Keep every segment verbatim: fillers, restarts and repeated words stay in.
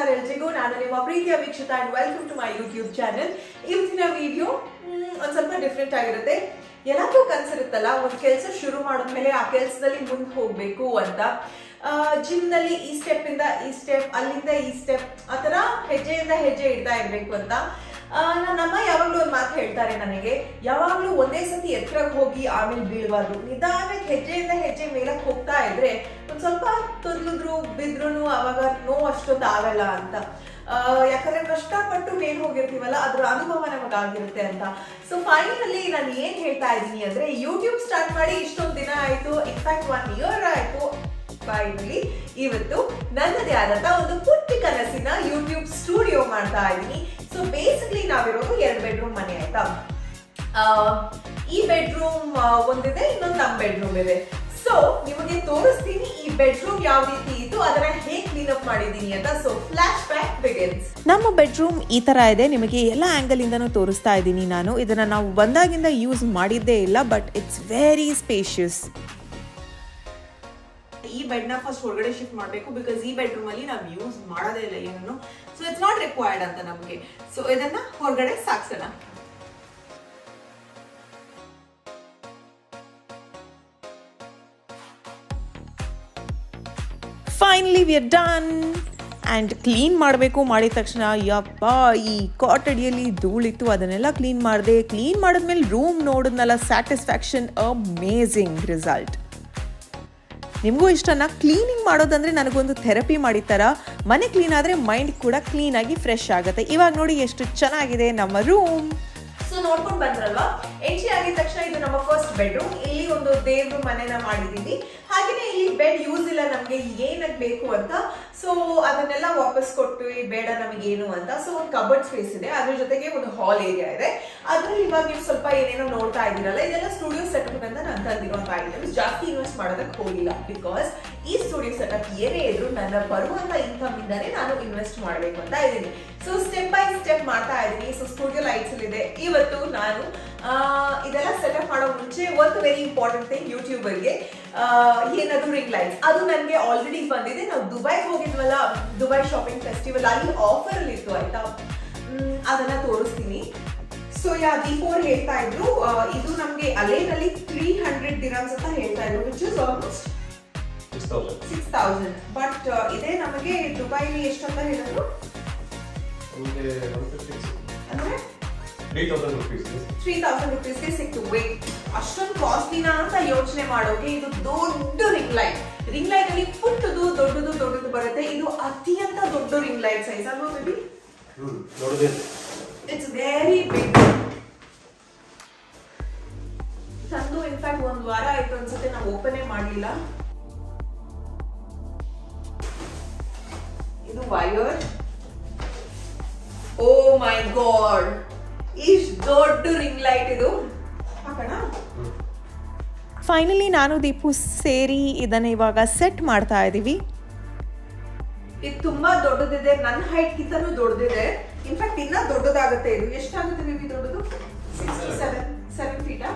ನಮಸ್ಕಾರ ಎಲ್ಲರಿಗೂ ನಾನು ನಿಮ್ಮ ಪ್ರೀತಿಯ ವೀಕ್ಷಕ and welcome to my YouTube channel ಇವತ್ತಿನ ವಿಡಿಯೋ ಒಂದು ಸ್ವಲ್ಪ ಡಿಫರೆಂಟ್ ಆಗಿರುತ್ತೆ ಎಲ್ಲಾದರೂ ಕನ್ಸಿರುತ್ತಲ್ಲ ಒಂದು ಕೆಲಸ ಶುರು ಮಾಡಿದ ಮೇಲೆ ಆ ಕೆಲಸದಲ್ಲಿ ಮುಂದೆ ಹೋಗಬೇಕು ಅಂತ ಜಿಮ್ ನಲ್ಲಿ ಈ ಸ್ಟೆಪ್ ಇಂದ ಈ ಸ್ಟೆಪ್ ಅಲ್ಲಿಂದ ಈ ಸ್ಟೆಪ್ ಆತರ ಹೆಜ್ಜೆಯಿಂದ ಹೆಜ್ಜೆ ಇಡ್ತಾ ಇರಬೇಕು ಅಂತ ನಮ್ಮ ಯಾವಾಗಲೂ ಒಂದು ಮಾತು ಹೇಳ್ತಾರೆ ನನಗೆ ಯಾವಾಗಲೂ ಒಂದೇ ಸತಿ ಎತ್ತರಕ್ಕೆ ಹೋಗಿ ಆಮೇಲೆ ಬೀಳಬಾರದು ನಿಧಾನಕ್ಕೆ ಹೆಜ್ಜೆಯಿಂದ ಹೆಜ್ಜೆ ಮೇಲಕ್ಕೆ ಹೋಗ್ತಾ ಇದ್ರೆ ಒಂದು ಸ್ವಲ್ಪ ತೊದಲಿದ್ರು ಬಿದ್ರುನು ಆವಾಗ ನೋವು ಅಷ್ಟೊಂದು ಆಗಲ್ಲ ಅಂತ ಯಾಕಂದ್ರೆ ಕಷ್ಟಪಟ್ಟು ಮೇಲೆ ಹೋಗಿರ್ತೀವಲ್ಲ ಅದರ ಅನುಭವ ನಮಗಾಗಿರುತ್ತೆ ಅಂತ ಸೊ ಫೈನಲಿ ನಾನು ಏನು ಹೇಳ್ತಾ ಇದ್ದೀನಿ ಅಂದ್ರೆ ಯೂಟ್ಯೂಬ್ ಸ್ಟಾರ್ಟ್ ಮಾಡಿ ಇಷ್ಟೊಂದು ದಿನ ಆಯಿತು ಇನ್ಫ್ಯಾಕ್ಟ್ ಒನ್ ಇಯರ್ ಆಯಿತು ಫೈನಲಿ ಇವತ್ತು ನನ್ನದೇ ಆದಂಥ ಒಂದು ಪುಟ್ಟ ಕನಸಿನ ಯೂಟ್ಯೂಬ್ ಸ್ಟುಡಿಯೋ ಮಾಡ್ತಾ ಇದ್ದೀನಿ ಸೊ ಬೇಸಿಕಲಿ ನಾವಿರೋದು ಎರಡು ಬೆಡ್ರೂಮ್ ಮನೆ ಆಯ್ತಾ ಈ ಬೆಡ್ರೂಮ್ ಒಂದಿದೆ ಇನ್ನೊಂದು ನಮ್ಮ ಬೆಡ್ರೂಮ್ ಇದೆ ಸೊ ನಿಮಗೆ ತೋರಿಸ್ತೀನಿ ಈ ಬೆಡ್ರೂಮ್ ಯಾವ ರೀತಿ ಇತ್ತು ಅದನ್ನ ಹೇಗೆ ಕ್ಲೀನ್ ಅಪ್ ಮಾಡಿದೀನಿ ಅಂತ ಸೊ ಫ್ಲಾಶ್ ಬ್ಯಾಕ್ ಬಿಗಿನ್ಸ್ ನಮ್ಮ ಬೆಡ್ರೂಮ್ ಈ ತರ ಇದೆ ನಿಮಗೆ ಎಲ್ಲ ಆಂಗಲ್ ಇಂದನೂ ತೋರಿಸ್ತಾ ಇದ್ದೀನಿ ನಾನು ಇದನ್ನ ನಾವು ಬಂದಾಗಿಂದ ಯೂಸ್ ಮಾಡಿದ್ದೇ ಇಲ್ಲ ಬಟ್ ಇಟ್ಸ್ ವೆರಿ ಸ್ಪೇಷಿಯಸ್ ಈ ಬೆಡ್ ನ ಫಸ್ಟ್ ಹೊರಗಡೆ ಶಿಫ್ಟ್ ಮಾಡಬೇಕು ಬಿಕಾಸ್ ಈ ಬೆಡ್ರೂಮ್ ಅಲ್ಲಿ ನಾವು ಯೂಸ್ ಮಾಡೋದೇ ಇಲ್ಲ ಏನನ್ನು ಸೊ ಇಟ್ಸ್ ನಾಟ್ ರಿಕ್ವೈರ್ಡ್ ಅಂತ ನಮಗೆ ಸೊ ಇದನ್ನ ಹೊರಗಡೆ ಸಾಕ್ಸೋಣ finally we are done and clean ಮಾಡಬೇಕು ಮಾಡಿದ ತಕ್ಷಣ ಯಪ್ಪ ಈ ಕಾಟಡಿಯಲ್ಲಿ ಧೂಳಿತ್ತು ಅದನ್ನೆಲ್ಲ ಕ್ಲೀನ್ ಮಾಡಿದೆ ಕ್ಲೀನ್ ಮಾಡಿದ್ಮೇಲೆ ರೂಮ್ ನೋಡಿದ್ನಲ್ಲ ಸ್ಯಾಟಿಸ್ಫ್ಯಾಕ್ಷನ್ ಅಮೇಝಿಂಗ್ ರಿಸಲ್ಟ್ ನಿಮಗೂ ಇಷ್ಟನ ಕ್ಲೀನಿಂಗ್ ಮಾಡೋದಂದರೆ ನನಗೊಂದು ಥೆರಪಿ ಮಾಡಿದ ಥರ ಮನೆ ಕ್ಲೀನ್ ಆದರೆ ಮೈಂಡ್ ಕೂಡ ಕ್ಲೀನಾಗಿ ಫ್ರೆಶ್ ಆಗುತ್ತೆ ಇವಾಗ ನೋಡಿ ಎಷ್ಟು ಚೆನ್ನಾಗಿದೆ ನಮ್ಮ ರೂಮ್ ಸೊ ನೋಡ್ಕೊಂಡು ಬಂದ್ರಲ್ವಾ ಎಂಟ್ರಿ ಆಗಿದ ತಕ್ಷಣ ಇದು ನಮ್ಮ ಫಸ್ಟ್ ಬೆಡ್ರೂಮ್ ಇಲ್ಲಿ ಒಂದು ದೇವ್ರ ಮನೆನ ಮಾಡಿದ್ದೀವಿ ಹಾಗೆಯೇ ಇಲ್ಲಿ ಬೆಡ್ ಯೂಸ್ ಇಲ್ಲ ನಮಗೆ ಏನಕ್ಕೆ ಬೇಕು ಅಂತ ಸೊ ಅದನ್ನೆಲ್ಲ ವಾಪಸ್ ಕೊಟ್ಟು ಬೇಡ ನಮಗೇನು ಅಂತ ಸೊ ಒಂದು ಕಬರ್ಡ್ ಸ್ಪೇಸ್ ಇದೆ ಅದ್ರ ಜೊತೆಗೆ ಒಂದು ಹಾಲ್ ಏರಿಯಾ ಇದೆ ಅದ್ರಲ್ಲಿ ಇವಾಗ ನೀವು ಸ್ವಲ್ಪ ಏನೇನೋ ನೋಡ್ತಾ ಇದ್ದೀರಲ್ಲ ಇದೆಲ್ಲ ಸ್ಟುಡಿಯೋ ಸೆಟಪ್ ಅಂತ ನಾನು ತಂದಿರುವಂಥ ಐಟಮ್ಸ್ ಜಾಸ್ತಿ ಇನ್ವೆಸ್ಟ್ ಮಾಡೋದಕ್ಕೆ ಹೋಗಿಲ್ಲ ಬಿಕಾಸ್ ಈ ಸ್ಟುಡಿಯೋ ಸೆಟಪ್ ಏನೇ ಇದ್ರು ನನ್ನ ಬರುವಂಥ ಇನ್ಕಮ್ ಇಂದಾನೆ ನಾನು ಇನ್ವೆಸ್ಟ್ ಮಾಡಬೇಕು ಅಂತ ಇದ್ದೀನಿ ಸೊ ಸ್ಟೆಪ್ ಬೈ ಸ್ಟೆಪ್ ಮಾಡ್ತಾ ಇದ್ದೀನಿ ಸೊ ಸ್ಟುಡಿಯೋ ಲೈಟ್ಸ್ ಇದೆ ಇವತ್ತು ನಾನು ಇದೆಲ್ಲ ಸೆಟಪ್ ಮಾಡೋ ಮುಂಚೆ ಒಂದು ವೆರಿ ಇಂಪಾರ್ಟೆಂಟ್ ಥಿಂಗ್ ಯೂಟ್ಯೂಬರ್ಗೆ ಏನದು ರಿಂಗ್ ಲೈಟ್ಸ್ ಅದು ನನಗೆ ಆಲ್ರೆಡಿ ಬಂದಿದೆ ನಾವು ದುಬೈಗೆ ಹೋಗಿದ್ವಲ್ಲ ದುಬೈ ಶಾಪಿಂಗ್ ಫೆಸ್ಟಿವಲ್ ಅಲ್ಲಿ ಆಫರಲ್ಲಿ ಇತ್ತು ಆಯ್ತಾ ಅದನ್ನು ತೋರಿಸ್ತೀನಿ ಸೊ ಯಾ ದೀಪೋರ್ ಹೇಳ್ತಾ ಇದ್ರು ಇದು ನಮಗೆ ಅಲೇನಲ್ಲಿ ತ್ರೀ ಹಂಡ್ರೆಡ್ ದಿನಾಮ್ಸ್ ಅಂತ ಹೇಳ್ತಾ ಇದ್ರು which is almost six thousand but ಇದೇ ನಮಗೆ ದುಬೈಲಿ ಎಷ್ಟು ಅಂತ ಹೇಳಿದ್ರು ಅಂದ್ರೆ ಮೂರು ಸಾವಿರ ರೂಪಾಯಿಗೆ ಸಿಕ್ತು ವೇಟ್ ಅಷ್ಟೊಂದು ಕಾಸ್ಟ್ಲಿನಾ ಅಂತ ಯೋಚನೆ ಮಾಡೋಕೆ ಇದು ದೊಡ್ಡ ರಿಂಗ್ ಲೈಟ್ ರಿಂಗ್ ಲೈಟ್ ಅಲ್ಲಿ ಪುಟ್ಟದು ದೊಡ್ಡದು ದೊಡ್ಡದು ಬರುತ್ತೆ ಇದು ಅತ್ಯಂತ ದೊಡ್ಡ ರಿಂಗ್ ಲೈಟ್ ಸೈಜ್ ಅಲ್ವಾ ಬೇಬಿ ಇಟ್ಸ್ ವೆರಿ ಬಿಗ್ ತಂದು ಇನ್ಫ್ಯಾಕ್ಟ್ ಒಂದು ವಾರ ಆಯ್ತು ಅನ್ಸುತ್ತೆ ನಾವು ಓಪನೇ ಮಾಡಲಿಲ್ಲ ಇದು ವೈರ್ ಓ ಮೈ ಗಾಡ್ ಇಷ್ಟು ದೊಡ್ಡ ರಿಂಗ್ ಲೈಟ್ ಇದು ಹಾಕೋಣ ಫೈನಲಿ ನಾನು ದೀಪು ಸೇರಿ ಇದನ್ನ ಇವಾಗ ಸೆಟ್ ಮಾಡ್ತಾ ಇದೀವಿ ಇದು ತುಂಬಾ ದೊಡ್ಡದಿದೆ ನನ್ನ ಹೈಟ್ ಕಿಂತನೂ ದೊಡ್ಡದಿದೆ ಇನ್ಫ್ಯಾಕ್ಟ್ ಇನ್ನ ದೊಡ್ಡದಾಗುತ್ತೆ ಇದು ಎಷ್ಟಾಗುತ್ತೆ ಬೇಬಿ ದೊಡ್ಡದು ಸಿಕ್ಸ್ ಟು ಸೆವೆನ್ ಫೀಟಾ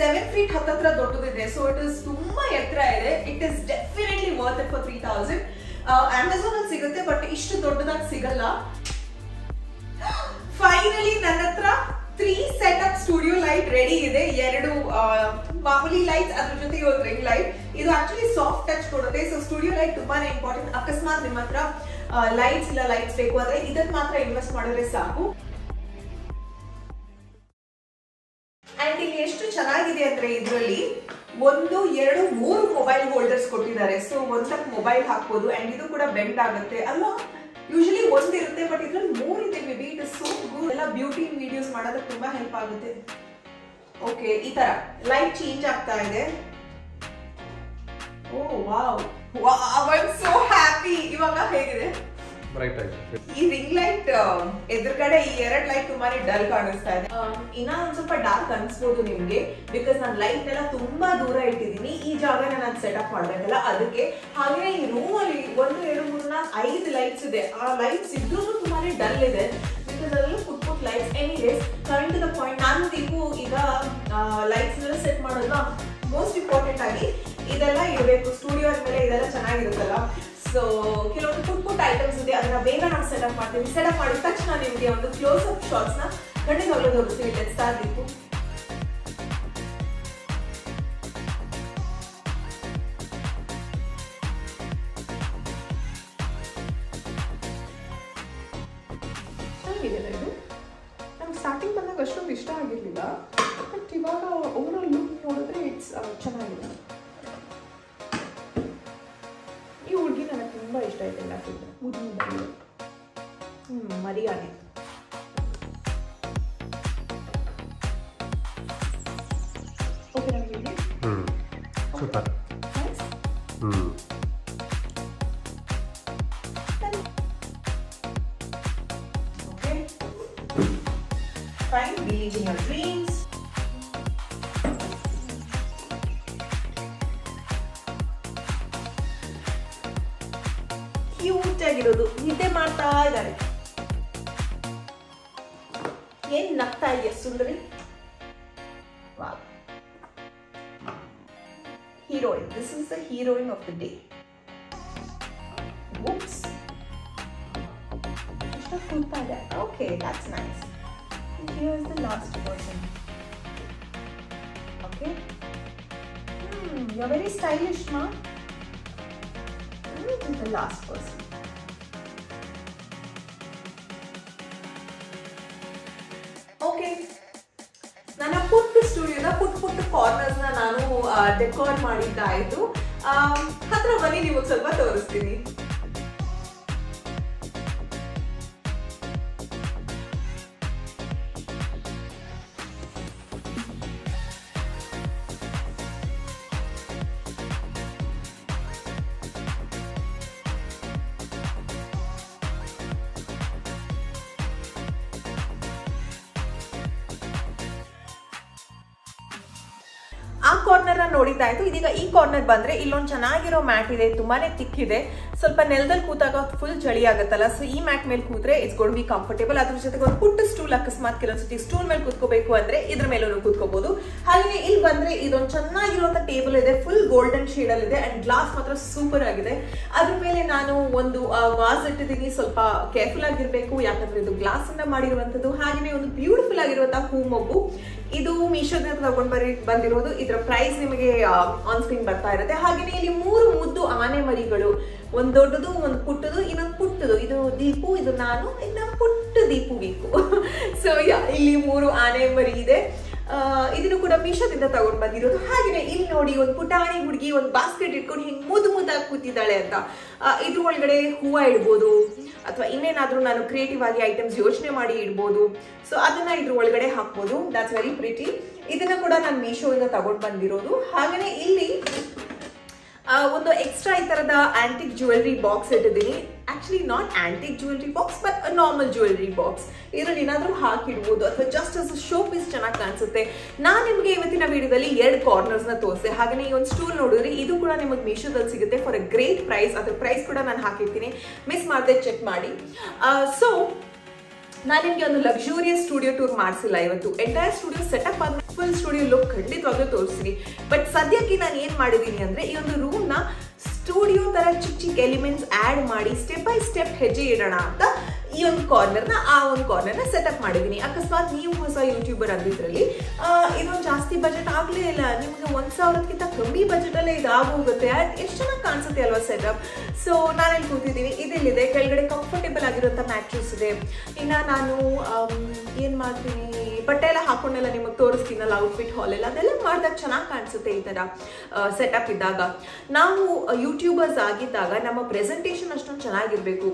ಸೆವೆನ್ ಫೀಟ್ ಹತ್ತತ್ರ ದೊಡ್ಡದಿದೆ ಸೊ ಇಟ್ ಇಸ್ ತುಂಬಾ ಎತ್ತರ ಇದೆ it is definitely worth it for three thousand Amazon ಅಲ್ಲಿ ಸಿಗುತ್ತೆ ಬಟ್ ಇಷ್ಟು ದೊಡ್ಡದಾಗಿ ಸಿಗಲ್ಲ ಫೈನಲಿ ನನ್ನ ಹತ್ರ three set up studio light ready ಇದೆ ಎರಡು ಮಾಮೂಲಿ ಲೈಟ್ಸ್ ಅದ್ರ ಜೊತೆಗೆ ಒಂದು ರಿಂಗ್ ಲೈಟ್ ಇದು ಆಕ್ಚುಲಿ ಸಾಫ್ಟ್ ಟಚ್ ಕೊಡುತ್ತೆ ಸೊ ಸ್ಟುಡಿಯೋ ಲೈಟ್ ತುಂಬಾನೇ ಇಂಪಾರ್ಟೆಂಟ್ ಅಕಸ್ಮಾತ್ ನಿಮ್ಮ ಹತ್ರ ಲೈಟ್ಸ್ ಇಲ್ಲ ಲೈಟ್ಸ್ ಬೇಕು ಅಂದ್ರೆ ಇದನ್ನ ಮಾತ್ರ ಇನ್ವೆಸ್ಟ್ ಮಾಡಿದ್ರೆ ಸಾಕು ಅಂಡ್ ಇಲ್ಲಿ ಎಷ್ಟು ಚೆನ್ನಾಗಿದೆ ಅಂದ್ರೆ ಇದರಲ್ಲಿ ಒಂದು ಎರಡು ಮೂರು ಮೊಬೈಲ್ ಹೋಲ್ಡರ್ಸ್ ಕೊಟ್ಟಿದ್ದಾರೆ ಸೊ ಒಂದ್ಸಕ್ ಮೊಬೈಲ್ ಹಾಕ್ಬೋದು ಅಂಡ್ ಇದು ಕೂಡ ಬೆಂಡ್ ಆಗುತ್ತೆ ಅಲ್ವಾ ಯೂಶಲಿ ಒಂದಿರುತ್ತೆ ಬಟ್ ಇದ್ರಲ್ಲಿ ಮೂರು ಇದೆ baby it is so good ಎಲ್ಲ ಬ್ಯೂಟಿ ವಿಡಿಯೋಸ್ ಮಾಡೋದಕ್ಕೆ ತುಂಬಾ ಹೆಲ್ಪ್ ಆಗುತ್ತೆ ಓಕೆ ಈ ತರ ಲೈಟ್ ಚೇಂಜ್ ಆಗ್ತಾ ಇದೆ oh wow wow I am so happy ಇವಾಗ ಹೇಗಿದೆ ಬ್ರೈಟ್ ಆಗಿದೆ ಈ ರಿಂಗ್ ಲೈಟ್ ಎದುರುಗಡೆ ಈ ಎರಡು ಲೈಟ್ ತುಂಬಾನೇ ಡಲ್ ಕಾಣಿಸ್ತಾ ಇದೆ ಇನ್ನ ಒಂದ್ ಸ್ವಲ್ಪ ಡಾರ್ಕ್ ಅನ್ಸ್ಬೋದು ನಿಮ್ಗೆ ಬಿಕಾಸ್ ನಾನು ಲೈಟ್ ಎಲ್ಲ ತುಂಬಾ ದೂರ ಇಟ್ಟಿದ್ದೀನಿ ಈ ಜಾಗನ ನಾನು ಸೆಟಪ್ ಮಾಡ್ಬೇಕಲ್ಲ ಅದಕ್ಕೆ ಹಾಗೆ ಈ ರೂಮ್ ಅಲ್ಲಿ ಒಂದು ಎರಡು ಮೂರು ನಾಲ್ಕು ಐದು ಲೈಟ್ಸ್ ಇದೆ ಆ ಲೈಟ್ಸ್ ಇದ್ರೂ ತುಂಬಾನೇ ಡಲ್ ಇದೆ ಬಿಕಾಸ್ ಅದರಲ್ಲೂ ಪುಟ್ ಪುಟ್ lights anyways current to the point ನಾನು ದೀಪು ಈಗ ಲೈಟ್ಸ್ ಎಲ್ಲ ಸೆಟ್ ಮಾಡೋದನ್ನ ಮೋಸ್ಟ್ ಇಂಪಾರ್ಟೆಂಟ್ ಆಗಿ ಇದೆಲ್ಲ ಇರಬೇಕು ಸ್ಟುಡಿಯೋ ಆದ್ಮೇಲೆ ಇದೆಲ್ಲ ಚೆನ್ನಾಗಿರುತ್ತಲ್ಲ सो ಕೆಲವು ಪುಟ್ ಪುಟ್ ಐಟಮ್ಸ್ ಇದೆ ಅದನ್ನ ಬೇಗ ನಾವು ಸೆಟಪ್ ಮಾಡ್ತೀವಿ ಸೆಟಪ್ ಮಾಡಿದ ತಕ್ಷಣ ನಿಮಗೆ ಒಂದು ಕ್ಲೋಸ್ ಅಪ್ ಶಾಟ್ಸ್ ನ ಗಂಡಿನವರ ತೋರಿಸ್ತೀವಿ ಟೆಸ್ಟ್ ಆಗಿತ್ತು ಅಲ್ಲಿದೆ ಇದು ನಾನು ಸ್ಟಾರ್ಟಿಂಗ್ ಬಂದಾಗ ಅಷ್ಟೊಂದು ಇಷ್ಟ ಆಗಿರಲಿಲ್ಲ ಬಟ್ ಇವಾಗ ಓವರ್ ಲುಕ್ ನೋಡಿದ್ರೆ ಇಟ್ಸ್ ಚೆನ್ನಾಗಿದೆ मरिया ಕ್ಯೂಟ್ ಆಗಿರೋದು ನಿದ್ದೆ ಮಾಡ್ತಾ ಇದ್ದಾರೆ ಏನು ನಗ್ತಾ ಇದೆಯಾ ಸುಂದರಿ ವಾಹ್ heroine this is the heroine of the day oops ಇಷ್ಟ ಕುಂತಾದ okay that's nice and here is the last person okay hmm you are very stylish ಮಾ to the last person okay nana puttu studio da put put corners na nanu decor madidda aitu hatra bani nivu salva torustini ಆ corner ನೋಡಿದಾಯ್ತು ಇದೀಗ ಈ corner ಬಂದ್ರೆ ಇಲ್ಲೊಂದು ಚೆನ್ನಾಗಿರೋ mat ಇದೆ ತುಂಬಾನೇ ತಿಕ್ ಇದೆ ಸ್ವಲ್ಪ ನೆಲದಲ್ಲಿ ಕೂತಾಗ ಫುಲ್ ಚಳಿ ಆಗುತ್ತಲ್ಲ ಸೊ ಈ ಮ್ಯಾಟ್ ಮೇಲೆ ಕೂತ್ರೆ ಇಟ್ಸ್ ಗೋಲ್ ಬಿ ಕಂಫರ್ಟೇಬಲ್ ಅದರ ಜೊತೆಗೆ ಒಂದು ಪುಟ್ಟ ಸ್ಟೂಲ್ ಅಕಸ್ಮಾತ್ ಕೆಲವೊಂದ್ಸತಿ ಸ್ಟೂಲ್ ಮೇಲೆ ಕೂತ್ಕೋಬೇಕು ಅಂದ್ರೆ ಇದ್ರ ಮೇಲೂ ಕೂತ್ಕೋಬಹುದು ಹಾಗೆ ಇಲ್ಲಿ ಬಂದ್ರೆ ಇದೊಂದು ಚೆನ್ನಾಗಿರುವಂತ ಟೇಬಲ್ ಇದೆ ಫುಲ್ ಗೋಲ್ಡನ್ ಶೇಡ್ ಅಲ್ಲಿ ಇದೆ ಅಂಡ್ ಗ್ಲಾಸ್ ಮಾತ್ರ ಸೂಪರ್ ಆಗಿದೆ ಅದ್ರ ಮೇಲೆ ನಾನು ಒಂದು ವಾಸ್ ಇಟ್ಟಿದ್ದೀನಿ ಸ್ವಲ್ಪ ಕೇರ್ಫುಲ್ ಆಗಿರ್ಬೇಕು ಯಾಕಂದ್ರೆ ಇದು ಗ್ಲಾಸ್ ಇಂದ ಮಾಡಿರುವಂತದ್ದು ಹಾಗೆ ಒಂದು ಬ್ಯೂಟಿಫುಲ್ ಆಗಿರುವಂತಹ ಹೂ ಮೊಗ್ಗು ಇದು ಮೀಶೋದಿಂದ ತಗೊಂಡ್ ಬರಿ ಬಂದಿರೋದು ಇದರ ಪ್ರೈಸ್ ನಿಮಗೆ ಆನ್ ಸ್ಕ್ರೀನ್ ಬರ್ತಾ ಇರುತ್ತೆ ಹಾಗೇನೇ ಇಲ್ಲಿ ಮೂರು ಮುದ್ದು ಆನೆ ಮರಿಗಳು ಒಂದು ದೊಡ್ಡದು ಒಂದು ಪುಟ್ಟದು ಇನ್ನೊಂದು ಪುಟ್ಟದು ಇದು ದೀಪು ಇದು ನಾನು ಇನ್ನ ಪುಟ್ಟ ದೀಪು ವೀಕು ಸೊ ಇಲ್ಲಿ ಮೂರು ಆನೆ ಮರಿ ಇದೆ ಇದನ್ನು ಕೂಡ ಮೀಶೋದಿಂದ ತಗೊಂಡ್ ಬಂದಿರೋದು ಹಾಗೇನೆ ಇಲ್ಲಿ ನೋಡಿ ಒಂದು ಪುಟಾಣಿ ಹುಡುಗಿ ಒಂದು ಬಾಸ್ಕೆಟ್ ಇಟ್ಕೊಂಡು ಹಿಂಗೆ ಮುದ್ದು ಮುದ್ದಾಗಿ ಕೂತಿದ್ದಾಳೆ ಅಂತ ಇದ್ರ ಒಳಗಡೆ ಹೂವು ಇಡ್ಬೋದು ಅಥವಾ ಇನ್ನೇನಾದ್ರೂ ನಾನು ಕ್ರಿಯೇಟಿವ್ ಆಗಿ ಐಟಮ್ಸ್ ಯೋಚನೆ ಮಾಡಿ ಇಡ್ಬೋದು ಸೊ ಅದನ್ನ ಇದ್ರ ಒಳಗಡೆ ಹಾಕ್ಬೋದು ದಟ್ಸ್ ವೆರಿ ಪ್ರಿಟಿ ಇದನ್ನ ಕೂಡ ನಾನು ಮೀಶೋಯಿಂದ ತಗೊಂಡ್ ಬಂದಿರೋದು ಹಾಗೇನೆ ಇಲ್ಲಿ ಒಂದು ಎಕ್ಸ್ಟ್ರಾ ಈ ತರದ ಆಂಟಿಕ್ ಜ್ಯುವೆಲ್ರಿ ಬಾಕ್ಸ್ ಇಟ್ಟಿದ್ದೀನಿ actually not antique jewellery box but a normal jewellery box ಇದರಲ್ಲಿ ಏನಾದರೂ ಹಾಕಿಡ್ಬೋದು ಅಥವಾ ಜಸ್ಟ್ ಅಸ್ ಶೋ ಪೀಸ್ ಚೆನ್ನಾಗಿ ಕಾಣಿಸುತ್ತೆ ನಾನು ನಿಮಗೆ ಇವತ್ತಿನ ವಿಡಿಯೋದಲ್ಲಿ ಎರಡು ಕಾರ್ನರ್ಸ್ನ ತೋರಿಸೆ ಹಾಗೆಯೇ ಈ ಒಂದು ಸ್ಟೂಲ್ ನೋಡಿದ್ರೆ ಇದು ಕೂಡ ನಿಮಗೆ ಮೀಶೋದಲ್ಲಿ ಸಿಗುತ್ತೆ ಫಾರ್ ಅ ಗ್ರೇಟ್ ಪ್ರೈಸ್ ಅದ್ರ ಪ್ರೈಸ್ ಕೂಡ ನಾನು ಹಾಕಿರ್ತೀನಿ ಮಿಸ್ ಮಾಡದೆ ಚೆಕ್ ಮಾಡಿ ಸೊ ನಾನು ನಿಮಗೆ ಒಂದು ಲಕ್ಸುರಿಯಸ್ ಸ್ಟುಡಿಯೋ ಟೂರ್ ಮಾಡಿಸಿಲ್ಲ ಇವತ್ತು ಎಂಟೈರ್ ಸ್ಟುಡಿಯೋ ಸೆಟಪ್ ಆದ ಫುಲ್ ಸ್ಟುಡಿಯೋ ಲುಕ್ ಖಂಡಿತವಾಗ್ಲೂ ತೋರಿಸ್ತೀನಿ ಬಟ್ ಸದ್ಯಕ್ಕೆ ನಾನು ಏನು ಮಾಡಿದ್ದೀನಿ ಅಂದರೆ ಈ ಒಂದು ರೂಮ್ನ ಸ್ಟುಡಿಯೋ ಥರ ಚಿಕ್ಕ ಚಿಕ್ಕ ಎಲಿಮೆಂಟ್ಸ್ ಆ್ಯಡ್ ಮಾಡಿ ಸ್ಟೆಪ್ ಬೈ ಸ್ಟೆಪ್ ಹೆಜ್ಜೆ ಇಡೋಣ ಅಂತ ಈ ಒಂದು ಕಾರ್ನರ್ನ ಆ ಒಂದು ಕಾರ್ನರ್ನ ಸೆಟಪ್ ಮಾಡಿದ್ದೀನಿ ಅಕಸ್ಮಾತ್ ನೀವು ಹೊಸ ಯೂಟ್ಯೂಬರ್ ಆಗಿದ್ರಲ್ಲಿ ಇದೊಂದು ಜಾಸ್ತಿ ಬಜೆಟ್ ಆಗಲೇ ಇಲ್ಲ ನಿಮಗೆ ಒಂದು ಸಾವಿರಕ್ಕಿಂತ ಕಮ್ಮಿ ಬಜೆಟಲ್ಲೇ ಇದಾಗೋಗುತ್ತೆ ಎಷ್ಟು ಚೆನ್ನಾಗಿ ಕಾಣಿಸುತ್ತೆ ಅಲ್ವಾ ಸೆಟಪ್ ಸೊ ನಾನೇನು ಕೂತಿದ್ದೀನಿ ಇದಿಲ್ಲಿದೆ ಕೆಳಗಡೆ ಕಂಫರ್ಟೇಬಲ್ ಆಗಿರೋಂಥ ಮ್ಯಾಟ್ರಸ್ ಇದೆ ಇನ್ನು ನಾನು ಏನು ಮಾಡ್ತೀನಿ ಬಟ್ಟೆ ಎಲ್ಲ ಹಾಕೊಂಡೆಲ್ಲ ನಿಮಗೆ ತೋರಿಸ್ತೀನಲ್ಲ ಔಟ್ಫಿಟ್ ಹಾಲ್ ಎಲ್ಲ ಅದೆಲ್ಲ ಮಾಡಿದಾಗ ಚೆನ್ನಾಗಿ ಕಾಣಿಸುತ್ತೆ ಈ ಥರ ಸೆಟಪ್ ಇದ್ದಾಗ ನಾವು ಯೂಟ್ಯೂಬರ್ಸ್ ಆಗಿದ್ದಾಗ ನಮ್ಮ ಪ್ರೆಸೆಂಟೇಷನ್ ಅಷ್ಟೊಂದು ಚೆನ್ನಾಗಿರಬೇಕು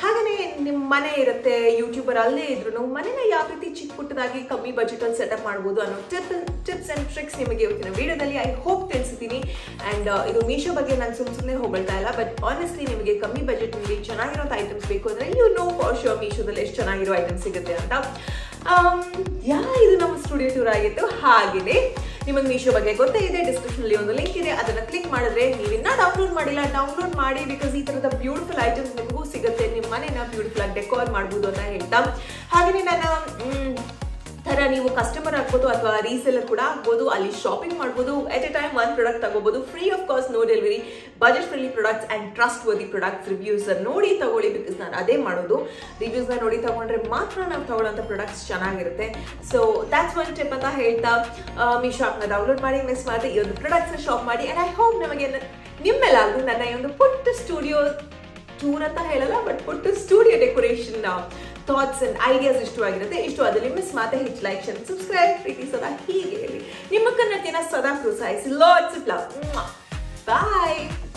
ಹಾಗೇ ನಿಮ್ಮ ಮನೆ ಇರುತ್ತೆ ಯೂಟ್ಯೂಬರ್ ಅಲ್ಲೇ ಇದ್ರು ಮನೇನ ಯಾವ ರೀತಿ ಚಿಕ್ಕ ಪುಟ್ಟದಾಗಿ ಕಮ್ಮಿ ಬಜೆಟಲ್ಲಿ ಸೆಟಪ್ ಮಾಡ್ಬೋದು ಅನ್ನೋ ಟಿಪ್ ಟಿಪ್ಸ್ ಆ್ಯಂಡ್ ಟ್ರಿಕ್ಸ್ ನಿಮಗೆ ಇವತ್ತಿನ ವೀಡಿಯೋದಲ್ಲಿ ಐ ಹೋಪ್ ತಿಳಿಸಿದ್ದೀನಿ ಆ್ಯಂಡ್ ಇದು ಮೀಶೋ ಬಗ್ಗೆ ನಾನು ಸುಮ್ಮ ಸುಮ್ಮನೆ ಹೊಗಳ್ತಾ ಇಲ್ಲ ಬಟ್ ಆನೆಸ್ಟ್ಲಿ ನಿಮಗೆ ಕಮ್ಮಿ ಬಜೆಟ್ನಲ್ಲಿ ಚೆನ್ನಾಗಿರೋದು ಐಟಮ್ಸ್ ಬೇಕು ಅಂದರೆ ಯು ನೋ ಫಾರ್ ಶ್ಯೂರ್ ಮೀಶೋದಲ್ಲಿ ಎಷ್ಟು ಚೆನ್ನಾಗಿರೋ ಐಟಮ್ಸ್ ಸಿಗುತ್ತೆ ಅಂತ ಯಾ ಇದು ನಮ್ಮ ಸ್ಟುಡಿಯೋ ಟೂರ್ ಆಗಿತ್ತು ಹಾಗೆಯೇ ನಿಮಗೆ ಮೀಶೋ ಬಗ್ಗೆ ಗೊತ್ತೇ ಇದೆ ಡಿಸ್ಕ್ರಿಪ್ಷನಲ್ಲಿ ಒಂದು ಲಿಂಕ್ ಇದೆ ಅದನ್ನು ಕ್ಲಿಕ್ ಮಾಡಿದ್ರೆ ನೀವಿನ್ನೂ ಡೌನ್ಲೋಡ್ ಮಾಡಿಲ್ಲ ಡೌನ್ಲೋಡ್ ಮಾಡಿ ಬಿಕಾಸ್ ಈ ಥರದ ಬ್ಯೂಟಿಫುಲ್ ಐಟಮ್ಸ್ ನಿಮಗೂ ಸಿಗುತ್ತೆ ನಿಮ್ಮ ಮನೇನ ಬ್ಯೂಟಿಫುಲ್ ಆಗಿ ಡೆಕೋರ್ ಮಾಡ್ಬೋದು ಅಂತ ಹೇಳ್ತಾ ಹಾಗೆಯೇ ನನ್ನ कस्टमर आगबहुदु अथवा रीसेलर कूड आगबहुदु अल्ली शॉपिंग माडबहुदु at a time one product तगोबहुदु free of cost no delivery budget friendly products and trustworthy products reviews नोडी तगोळ्ळी बिकास नानु अदे माडोदु रिव्यूज ना नोडी तगोंड्रे मात्र नावु तगोळ्ळंत प्रोडक्ट्स ಚೆನ್ನಾಗಿರುತ್ತೆ सो दैट्स वन टिप ಅಂತ ಹೇಳ್ತಾ Meesho ಆಪ್ ನ ಡೌನ್ಲೋಡ್ ಮಾಡಿ ಮಿಸ್ ಮಾಡಿ ಈ ಒಂದು ಪ್ರಾಡಕ್ಟ್ಸ್ ನ ಶಾಪ್ ಮಾಡಿ ಅಂಡ್ ಐ ಹೋಪ್ ನಿಮಗೆ ನಿಮ್ಮೆಲ್ಲರಿಗೂ ನನ್ನ ಈ ಒಂದು ಪುಟ್ಟ ಸ್ಟುಡಿಯೋ ಟೂರ್ ಅಂತ ಹೇಳಲ್ಲ ಬಟ್ ಪುಟ್ಟ studio decoration thoughts and ideas ಇಷ್ಟು ಆಗಿರುತ್ತೆ ಇಷ್ಟು ಅದರಲ್ಲಿ ಮಿಸ್ ಮಾತೆ ಹಿಟ್ ಲೈಕ್ ಶೇರ್ ಸಬ್ಸ್ಕ್ರೈಬ್ ಪ್ರೀತಿ ಸದಾ ಹೀಗೆ ಇರಲಿ ನಿಮ್ಮ ಕನ್ನಡನ ಸದಾ ಪ್ರೋತ್ಸಾಹಿಸಿ lots of love bye।